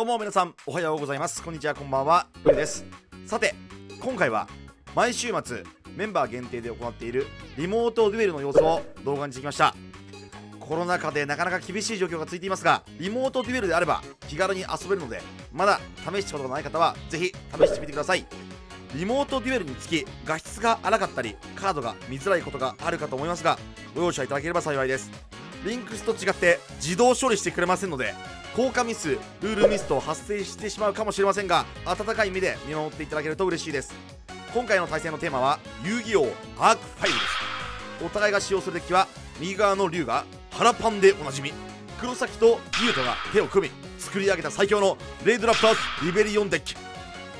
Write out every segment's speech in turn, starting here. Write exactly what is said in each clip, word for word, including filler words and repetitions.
どうも皆さんおはようございます。こんにちは、こんばんは、上です。さて今回は毎週末メンバー限定で行っているリモートデュエルの様子を動画にしてきました。コロナ禍でなかなか厳しい状況が続いていますが、リモートデュエルであれば気軽に遊べるので、まだ試したことがない方はぜひ試してみてください。リモートデュエルにつき画質が荒かったりカードが見づらいことがあるかと思いますが、ご容赦いただければ幸いです。リンクスと違って自動処理してくれませんので、効果ミス、ルールミスと発生してしまうかもしれませんが、温かい目で見守っていただけると嬉しいです。今回の対戦のテーマは遊戯王アークファイブです。お互いが使用するデッキは右側の龍が腹パンでおなじみ黒崎とリュウトが手を組み作り上げた最強のレイドラプターズリベリオンデッキ、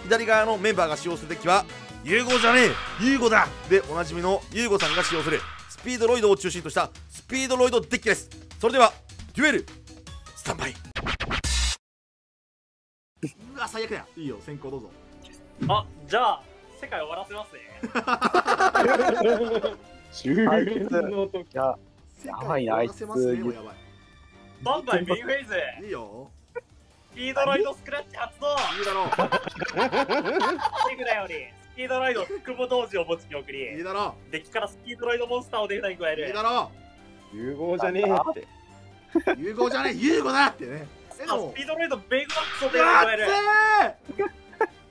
左側のメンバーが使用するデッキは融合じゃねえ融合だでおなじみのユーゴさんが使用するスピードロイドを中心としたスピードロイドデッキです。それではデュエルスタンバイ。うわ最悪だ。いいよ先行どうぞ。あ、じゃあ世界終わらせますね。終了の時やばいなあいつ。バンバイビーフェイズいいよ。スピードロイドスクラッチ発動。いいだろう。手札よりスピードロイド複合同時を持ち見送り。いいだろう。デッキからスピードロイドモンスターを手札に加える。いいだろう。融合じゃねえって。融合じゃねえ融合だってね。スピードロイドベイグマックスを手札に加える。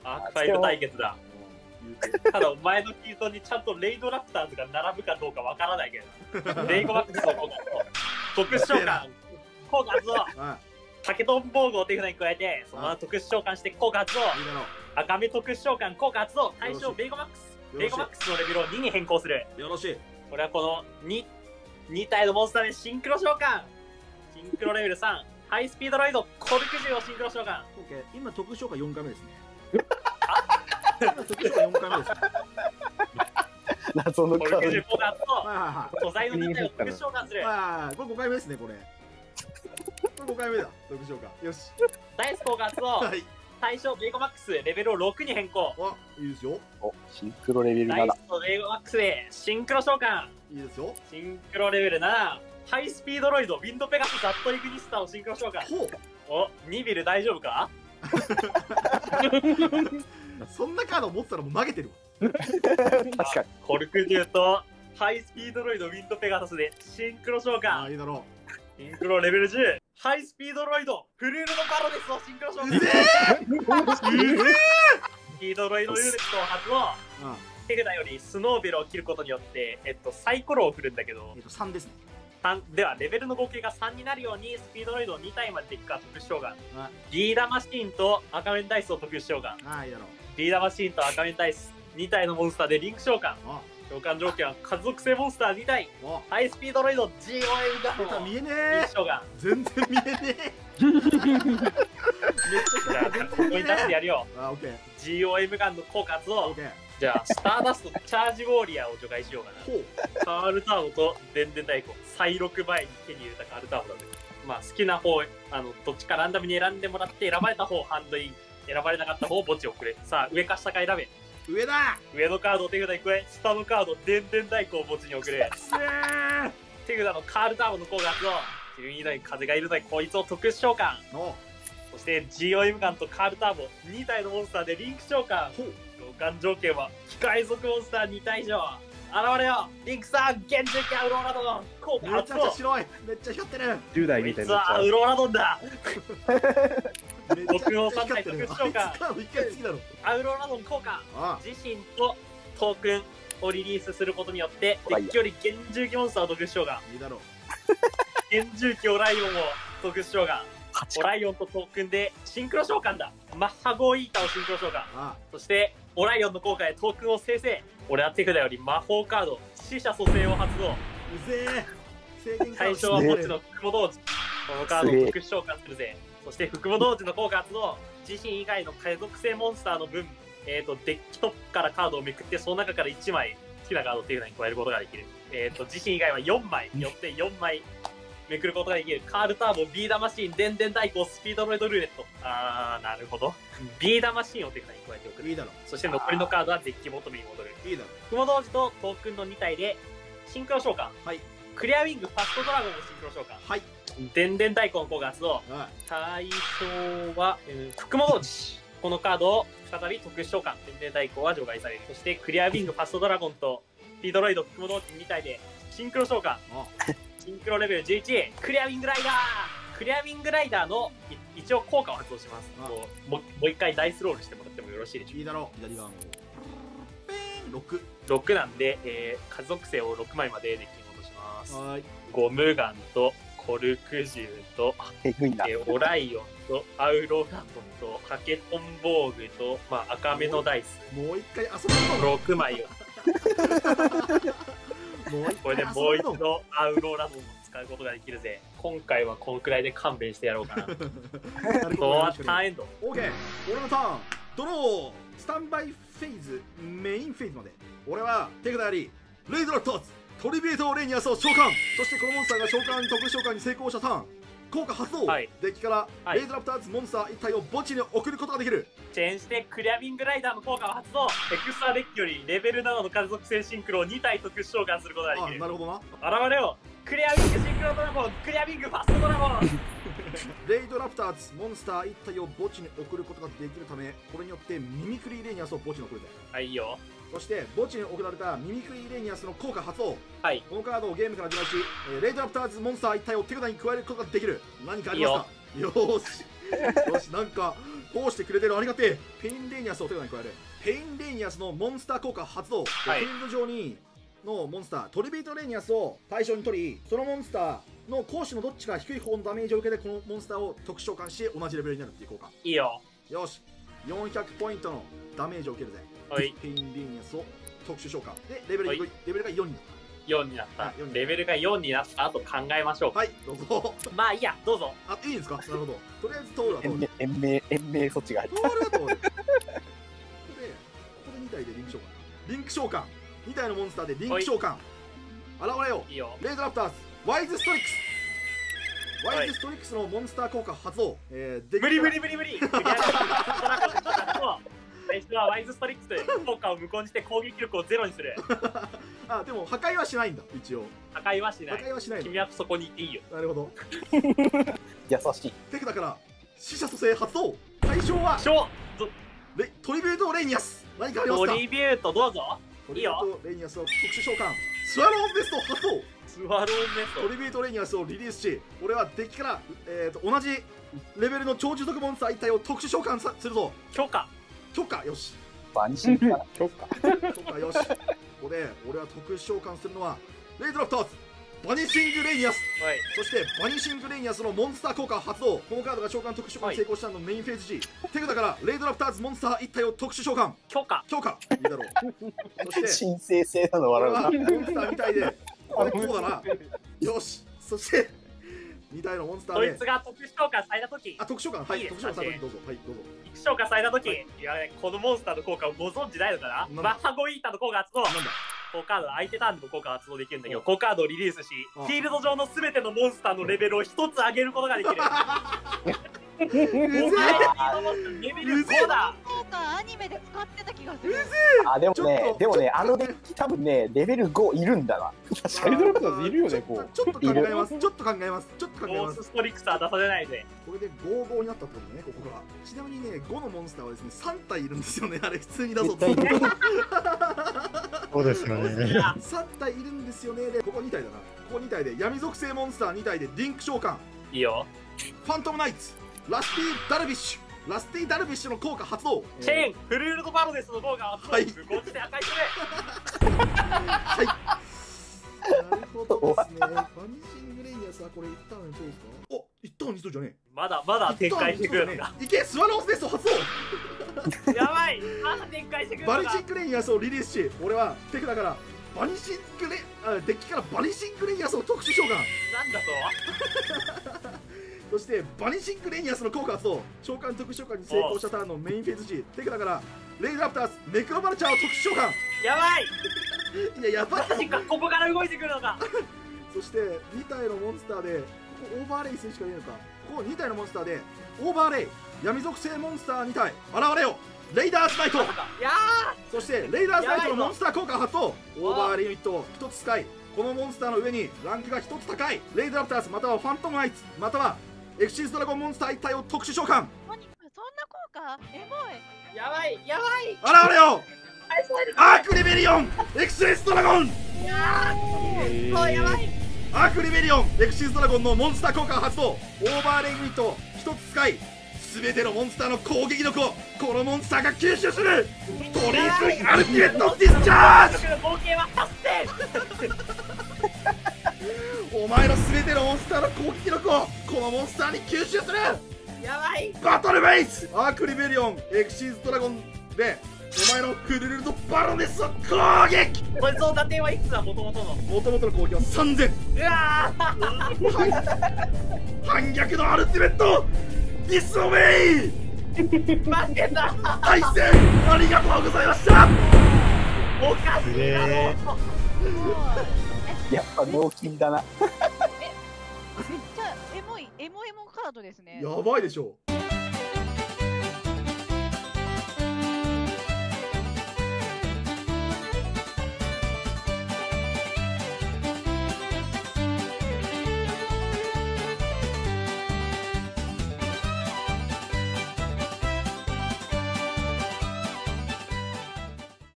アークファイブ対決だ。ただお前のキートにちゃんとレイドラプターズが並ぶかどうかわからないけど。ベイグマックスを特殊召喚。効果発動。竹とん防具を手札に加えて、そのまま特殊召喚して効果発動。赤目特殊召喚効果発動。対象ベイゴマックス。ベイゴマックスのレベルをにに変更する。よろしい。これはこの 2, 2体のモンスターでシンクロ召喚。シンクロレベルさん。ハイスピードロイド、コルク銃をシンクロ召喚。今特殊召喚よんかいめですね。今特殊召喚よんかいめです。謎のコルク銃効果発動。素材のに体を特殊召喚する。これごかいめですね、これ。ごかいめだ、どうでしょうか。よし。ダイス効果発動。対象ベイゴマックス、レベルをろくに変更。あ、いいですよ。お、シンクロレベルなな。ダイスとベイゴマックスでシンクロ召喚。いいですよ。シンクロレベルなな。ハイスピードロイド、ウィンドペガス、ザットイグニスターをシンクロ召喚。お、ニビル大丈夫か？そんなカードを持ってたらもう投げてるわ。確かに。コルクデューとハイスピードロイド、ウィンドペガサスでシンクロ召喚。あ、いいだろう。シンクロレベルじゅう。ハイスピードロイド、フルールのパロデスをシンクロ召喚。スピードロイドルーレットを発動。手札よりスノーベルを切ることによって、えっと、サイコロを振るんだけど、えっとさんですね。さんではレベルの合計がさんになるようにスピードロイドをに体までできるから特殊召喚。リーダーマシーンと赤面ダイスを特殊召喚。リーダーマシーンと赤面ダイスに体のモンスターでリンク召喚。召喚条件は家族性モンスターに体、ハイスピードロイド ジーオーエム が見えねえ。全然見えねえ。じゃあここに出してやるよ。 ジーオーエム ガンの効果発動。じゃあスターダストチャージウォーリアーを除外しようかな。カールターボと電電太鼓再録前に手に入れたカールターボだね。まあ好きな方、あのどっちかランダムに選んでもらって、選ばれた方ハンドイン、選ばれなかった方墓地をくれ。さあ上か下か選べ。上だ。上のカードを手札に加え、下のカードを電電太鼓を墓地に送れ。手札のカールターボの効果発動。自分以外に風がいるのでこいつを特殊召喚。そして ジーオーエム ガンとカールターボに体のモンスターでリンク召喚。召喚条件は機械属モンスターに体以上。現れよリンクさん、現状機はウローラドン。効果発動。めっちゃ白い、めっちゃ光ってる。じゅう代みたいな。さあウローラドンだ。僕をさん体特殊召喚。アウローラドン効果。自身とトークンをリリースすることによってデッキより幻獣機モンスターを特殊召喚。いいだろう。幻獣機オライオンを特殊召喚。オライオンとトークンでシンクロ召喚だ。マッハゴーイーターをシンクロ召喚。ああそしてオライオンの効果でトークンを生成。俺は手札より魔法カード死者蘇生を発動。うぜえ。対象は墓地の福母童子。このカードを特殊召喚するぜ。そして福母童子の効果発動。自身以外の家族性モンスターの分、えー、とデッキトップからカードをめくってその中からいちまい好きなカードを手札に加えることができる。えー、と自身以外はよんまいよってよんまいめくることができる。カールターボ、ビーダマシーン、電電太鼓、スピードロイドルーレット。あー、なるほど。ビーダマシーンを手札に加えておく。いいだろ。そして残りのカードはデッキ求めに戻る。いいだろ。雲同士とトークンのに体でシンクロ召喚。はい。クリアウィング、ファストドラゴンをシンクロ召喚。はい。でんでん太鼓の効果発動。対象は、えー、クックモドージ。このカードを再び特殊召喚。でんでん太鼓は除外される。そしてクリアウィング、ファストドラゴンとピドロイド、クックモドージに体でシンクロ召喚。シンクロレベルじゅういち、クリアウィングライダー。クリアウィングライダーの一応効果を発動します。もうもう一回ダイスロールしてもらってもよろしいでしょうか。いいだろう。左側のろく。ろくなんで、えー、家属性をろくまいまでデッキに戻します。はい。ゴムガンとコルク銃と、えー、オライオンとアウロガトンとカケトンボーグと、まあ、赤目のダイス。もう一回遊ぶのろくまいを。これでもう一度アウローラドンを使うことができるぜ。今回はこのくらいで勘弁してやろうかな。とはターンエンド。オーケー、俺のターン。ドロー。スタンバイフェーズ、メインフェーズまで。俺は手札あり、レイドラットトリビュートオレニアスを召喚。そしてこのモンスターが召喚、特殊召喚に成功したターン。効果発動、はい、デッキからレイドラプターズモンスターいち体を墓地に送ることができる。チェーンしてクリアウィングライダーの効果を発動。エクストラデッキよりレベルななの家族性シンクロをに体特殊召喚することができる。あ、なるほどな。現れよ、クリアウィングシンクロドラゴン、クリアウィングファストドラゴン。レイドラプターズモンスターいち体を墓地に送ることができるため、これによってミミクリーレニアスを墓地に送るぜ。はい、いいよ。そして墓地に送られたミミクリーレニアスの効果発動。はい、このカードをゲームから除外し、えー、レイドラプターズモンスターいち体を手札に加えることができる。何かありました。いいよ。よーし。よし、なんかこうしてくれてる、ありがてえ。ペインレニアスを手札に加える。ペインレニアスのモンスター効果発動。フィールド上にのモンスタートリビュートレニアスを対象に取り、そのモンスターの攻守のどっちか低い方のダメージを受けて、このモンスターを特殊召喚し同じレベルになるっていう効果。いいよ。よし、よんひゃくポイントのダメージを受けるぜ。はい。ペインレニアスを特殊召喚でレベルレベルがよんになった。よんになった。レベルがよんになった後考えましょう。はい、どうぞ。まあいいや、どうぞ。あ、いいんですか。なるほど。とりあえず通るは通る。延命延命措置が入った。通るは通る。ここでここでに体でリンク召喚。リンク召喚。に体のモンスターでリンク召喚。現れよ。いいよ。レイドラプターズワイズストリックス。ワイズストリックスのモンスター効果発動。えー、無理無理無理無理。最初はワイズストリックス効果を無効にして攻撃力をゼロにする。あ、でも破壊はしないんだ。一応破壊はしない。破壊はしない。君はそこにいていいよ。なるほど。優しい。手札から死者蘇生発動。対象はトリビュートレニアス。何かありますか。トリビュートどうぞ。トリビュートレニアスを特殊召喚。スワローズベスト発動。スワローズベスト。トリビュートレニアスをリリースし、俺はデッキから、えー、と同じレベルの超重速モンスター一体を特殊召喚するぞ。許可許可よし。バンシーから許可。許可よし。ここで俺は特殊召喚するのはレイドラプターズバニシングレニアス。はい、そしてバニシングレニアスのモンスター効果発動。このカードが召喚特殊召喚成功したのメインフェーズ ジー、はい、手札からレイドラプターズモンスターいち体を特殊召喚。許可許可。いいだろう。そして神聖性なの笑うな。モンスターみたいでこれこうだな。よし。そしてに体のモンスターでこいつが特殊召喚されたとき、あ、特殊召喚、はい、特殊召喚されたとき、どうぞ、はい、どうぞ。特殊召喚されたとき、いや、このモンスターの効果をご存知ないのかな。マッハゴイータの効果発動。なんだこのカード、相手ターンの効果発動できるんだけど、このカードをリリースし、フィールド上のすべてのモンスターのレベルを一つ上げることができる。うぜえ。レベルごだ。アニメで使ってた気がする。あ、でもね、でもね、あのデッキ多分ね、レベルごいるんだな。確かに。レベルごいるよね、こう。ちょっと考えます。ちょっと考えます。ちょっと考えます。ゴースストリックスは出されないで。これでごごになったってことね、ここが。ちなみにね、ごのモンスターはですね、さんたいいるんですよね。あれ普通に出そうと。そうですよね。さんたいいるんですよね。で、ここにたいだな。ここにたいで闇属性モンスターにたいでリンク召喚。いいよ。ファントムナイツ。ラスティ・ダルビッシュ、ラスティ・ダルビッシュの効果発動。チェーン、フルールド・パロデスの効果発動。はい。無効して破壊する。はい。なるほどですね。バニシングレイヤスはこれ一旦にそうですか。お、一旦にそうじゃねえ。まだまだ展開してくるのか。いけ、スワローズベスト発動。やばい、まだ展開してくるのか。バニシングレイヤスをリリースし、俺はテクだから。バニシングレ、あ、デッキからバニシングレイヤスを特殊召喚。なんだと。そしてバニシングレニアスの効果発動。召喚特殊召喚に成功したターンのメインフェーズ ジー、 手札からレイドラプターズネクロバルチャーを特殊召喚。やばい。いや、やばい。マジか、ここから動いてくるのか。そしてに体のモンスターで、ここオーバーレイ選手がいるのか。ここに体のモンスターでオーバーレイ闇属性モンスターに体現れよ、レイダースナイト。やー、そしてレイダースナイトのモンスター効果発動。オーバーレイユニットをひとつ使い、このモンスターの上にランクがひとつ高いレイドラプターズまたはファントムアイツまたはエクシーズドラゴンモンスター一体を特殊召喚。そんな効果エモい。やばいやばい。現れよアークリベリオンエクシーズドラゴン。いやーもうやばい。アークリベリオンエクシーズドラゴンのモンスター効果を発動。オーバーレイユニットひとつ使い全てのモンスターの攻撃力をこのモンスターが吸収する。トリーズアルティメットディスチャージ。合計ははっせん。お前の全てのモンスターの攻撃力をこのモンスターに吸収する。やばい。バトルベイスアークリベリオンエクシーズドラゴンでお前のクルルルとバロネスを攻撃。これの打点はいくつだ。もともとのもともとの攻撃はさんぜん。うわー反逆のアルティメットディスオベイ。負けた。対戦ありがとうございました。おかしいだろう。やっぱ脳筋だな。めっちゃエモいエモエモカードですね。やばいでしょ。